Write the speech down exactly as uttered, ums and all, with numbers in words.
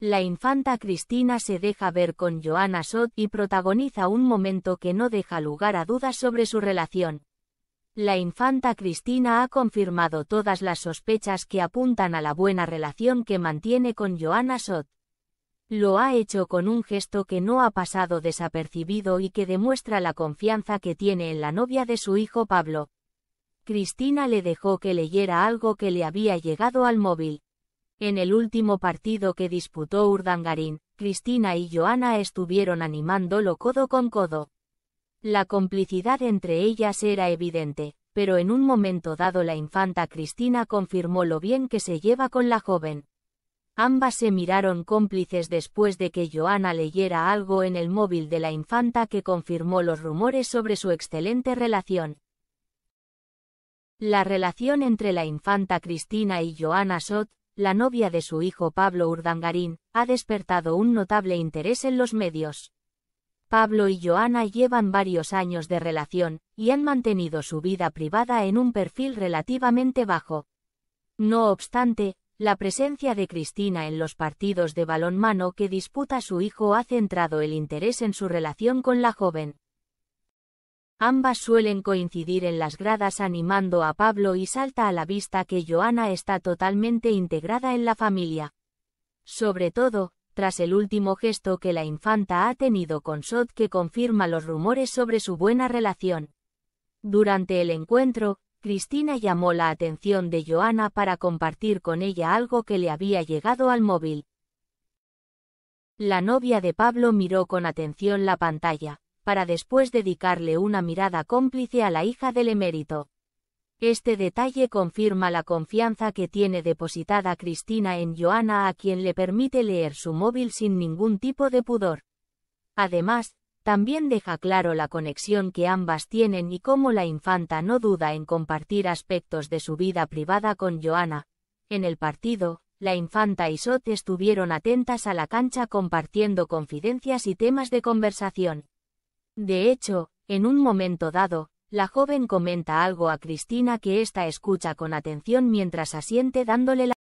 La infanta Cristina se deja ver con Johanna Zott y protagoniza un momento que no deja lugar a dudas sobre su relación. La infanta Cristina ha confirmado todas las sospechas que apuntan a la buena relación que mantiene con Johanna Zott. Lo ha hecho con un gesto que no ha pasado desapercibido y que demuestra la confianza que tiene en la novia de su hijo Pablo. Cristina le dejó que leyera algo que le había llegado al móvil. En el último partido que disputó Urdangarín, Cristina y Johanna estuvieron animándolo codo con codo. La complicidad entre ellas era evidente, pero en un momento dado la infanta Cristina confirmó lo bien que se lleva con la joven. Ambas se miraron cómplices después de que Johanna leyera algo en el móvil de la infanta que confirmó los rumores sobre su excelente relación. La relación entre la infanta Cristina y Johanna Zott, la novia de su hijo Pablo Urdangarín, ha despertado un notable interés en los medios. Pablo y Johanna llevan varios años de relación, y han mantenido su vida privada en un perfil relativamente bajo. No obstante, la presencia de Cristina en los partidos de balonmano que disputa su hijo ha centrado el interés en su relación con la joven. Ambas suelen coincidir en las gradas animando a Pablo y salta a la vista que Johanna está totalmente integrada en la familia. Sobre todo, tras el último gesto que la infanta ha tenido con Zott que confirma los rumores sobre su buena relación. Durante el encuentro, Cristina llamó la atención de Johanna para compartir con ella algo que le había llegado al móvil. La novia de Pablo miró con atención la pantalla, para después dedicarle una mirada cómplice a la hija del emérito. Este detalle confirma la confianza que tiene depositada Cristina en Johanna, a quien le permite leer su móvil sin ningún tipo de pudor. Además, también deja claro la conexión que ambas tienen y cómo la infanta no duda en compartir aspectos de su vida privada con Johanna. En el partido, la infanta y Zott estuvieron atentas a la cancha compartiendo confidencias y temas de conversación. De hecho, en un momento dado, la joven comenta algo a Cristina que ésta escucha con atención mientras asiente dándole la